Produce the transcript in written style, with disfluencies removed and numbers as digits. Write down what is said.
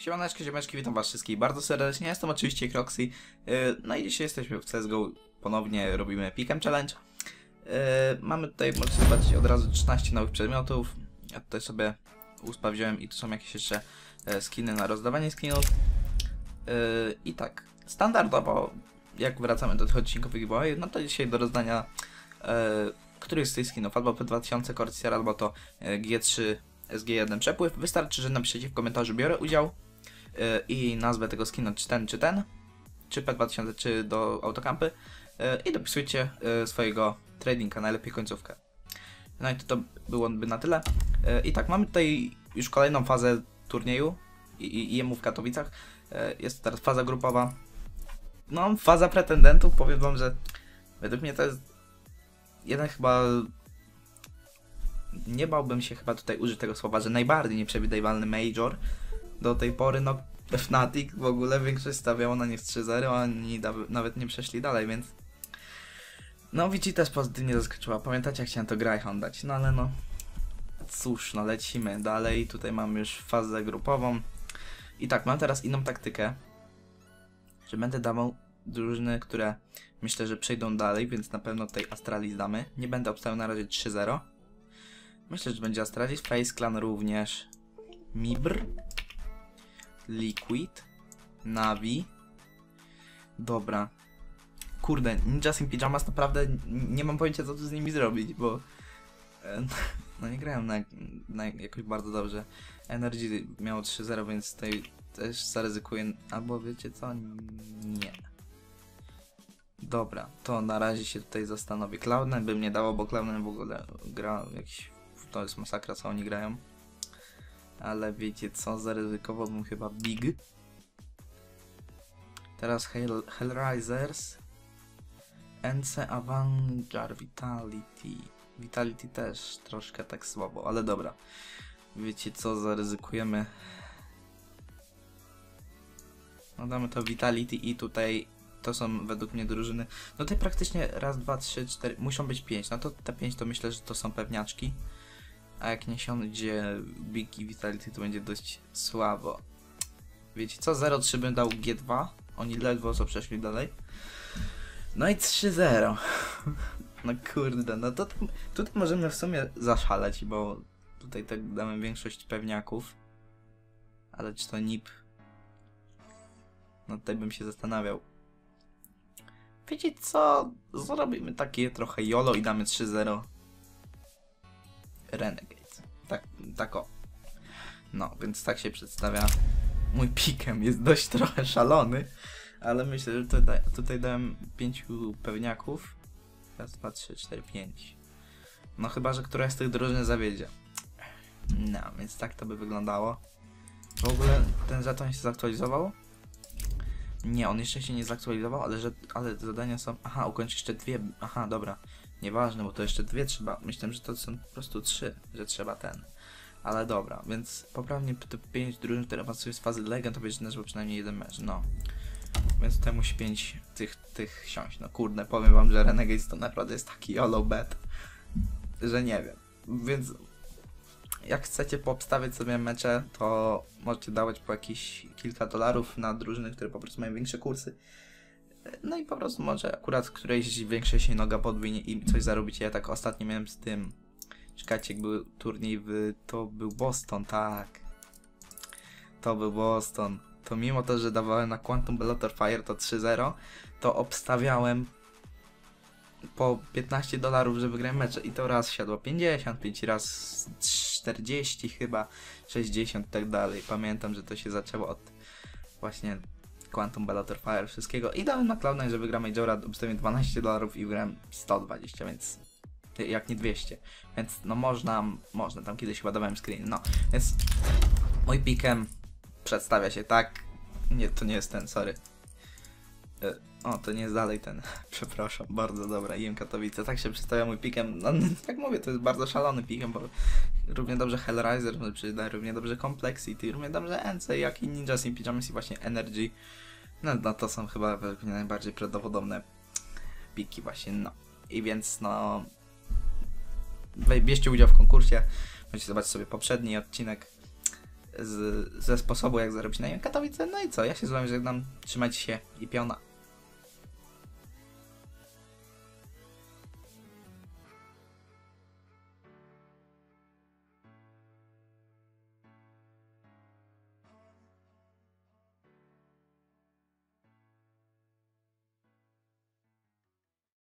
Siemaneczki, ziomeczki, witam was wszystkich bardzo serdecznie, jestem oczywiście Kroxy. No i dzisiaj jesteśmy w CSGO, ponownie robimy Pick'em Challenge. Mamy tutaj, możecie zobaczyć od razu 13 nowych przedmiotów. Ja tutaj sobie uspa wziąłem i tu są jakieś jeszcze skiny na rozdawanie skinów. I tak, standardowo, jak wracamy do tych odcinkowych giveaway, no to dzisiaj do rozdania których z tych skinów, albo P2000 Corsair, albo to G3SG1 Przepływ. Wystarczy, że napiszecie w komentarzu biorę udział i nazwę tego skina, czy P2000, czy do autokampy, i dopisujcie swojego tradinga, najlepiej końcówkę. No i to byłoby na tyle. I tak, mamy tutaj już kolejną fazę turnieju IEM-u w Katowicach. Jest to teraz faza grupowa. No, faza pretendentów, powiem wam, że według mnie to jest jeden chyba... Nie bałbym się chyba tutaj użyć tego słowa, że najbardziej nieprzewidywalny major do tej pory. No Fnatic w ogóle większość stawiało na nie w 3-0, a oni nawet nie przeszli dalej, więc... No Vici też pozytywnie zaskoczyła, pamiętacie jak chciałem to Grayhound dać, no ale no... Cóż, no lecimy dalej, tutaj mam już fazę grupową. I tak, mam teraz inną taktykę, że będę dawał drużyny, które myślę, że przejdą dalej, więc na pewno tutaj Astralis damy. Nie będę obstawiał na razie 3-0. Myślę, że będzie Astralis, Faze Clan również, Mibr, Liquid, Navi. Dobra. Kurde, Ninjas in Pyjamas naprawdę nie mam pojęcia co tu z nimi zrobić, bo... No nie grałem na jakoś bardzo dobrze. Energy miało 3-0, więc tutaj też zaryzykuję, albo wiecie co? Nie. Dobra, to na razie się tutaj zastanowię. Cloud9 bym nie dało, bo Cloud9 w ogóle gra jakiś... To jest masakra, co oni grają. Ale wiecie co? Zaryzykowałbym chyba Big. Teraz Hellraisers, Ence, Avenger, Vitality też troszkę tak słabo, ale dobra. Wiecie co? Zaryzykujemy. No damy to Vitality i tutaj to są według mnie drużyny. No tutaj praktycznie raz, dwa, trzy, cztery, muszą być 5. No to te 5 to myślę, że to są pewniaczki. A jak nie siądzie Big i Vitality, to będzie dość słabo. Wiecie co? 0-3 bym dał G2. Oni ledwo co przeszli dalej. No i 3-0. No kurde, no to tutaj możemy w sumie zaszaleć, bo tutaj tak damy większość pewniaków. Ale czy to NIP? No tutaj bym się zastanawiał. Wiecie co? Zrobimy takie trochę YOLO i damy 3-0. Renegade. Tak o. No, więc tak się przedstawia. Mój pikem jest dość trochę szalony, ale myślę, że tutaj dałem 5 pewniaków. Raz, 2, 3, 4, 5. No chyba, że któraś z tych drużyn zawiedzie. No, więc tak to by wyglądało. W ogóle ten żeton się zaktualizował? Nie, on jeszcze się nie zaktualizował, ale zadania są... Aha, ukończ jeszcze 2... Aha, dobra. Nieważne, bo to jeszcze 2 trzeba. Myślałem, że to są po prostu 3, że trzeba ten. Ale dobra, więc poprawnie te 5 drużyn, które awansują z fazy legend, to będzie nasz przynajmniej jeden mecz, no. Więc tutaj musi 5 tych siąść. No kurde, powiem wam, że Renegades to naprawdę jest taki YOLO bet, że nie wiem. Więc jak chcecie poobstawiać sobie mecze, to możecie dawać po jakieś kilka dolarów na drużyny, które po prostu mają większe kursy. No i po prostu może akurat którejś większej się noga podwinie i coś zarobicie. Ja tak ostatnio miałem z tym, czekajcie, jak był turniej to był Boston, tak. To był Boston. To mimo to, że dawałem na Quantum Bellator Fire to 3-0, to obstawiałem po 15 dolarów, że wygrałem mecze i to raz siadło 55, raz 40 chyba, 60 tak dalej. Pamiętam, że to się zaczęło od właśnie Quantum Bellator Fire wszystkiego i dałem na Cloud9, że wygra Majora, obstawiłem 12 dolarów i wygrałem 120, więc jak nie 200, więc no można, tam kiedyś chyba dawałem screen, no, więc mój pikem przedstawia się tak, nie, to nie jest ten, sorry. O, to nie jest dalej ten, przepraszam, bardzo dobra, IEM Katowice, tak się przedstawia mój pikem, no jak mówię, to jest bardzo szalony pikem, bo równie dobrze Hellraiser, równie dobrze Complexity, równie dobrze Ence, jak i Ninjas in Pyjamas i właśnie Energy, no to są chyba według mnie najbardziej prawdopodobne piki właśnie, no. I więc no, bierzcie udział w konkursie, możecie zobaczyć sobie poprzedni odcinek. ze sposobu, jak zarobić na IEM Katowice. No i co, ja się z wami żegnam, trzymajcie się i piona.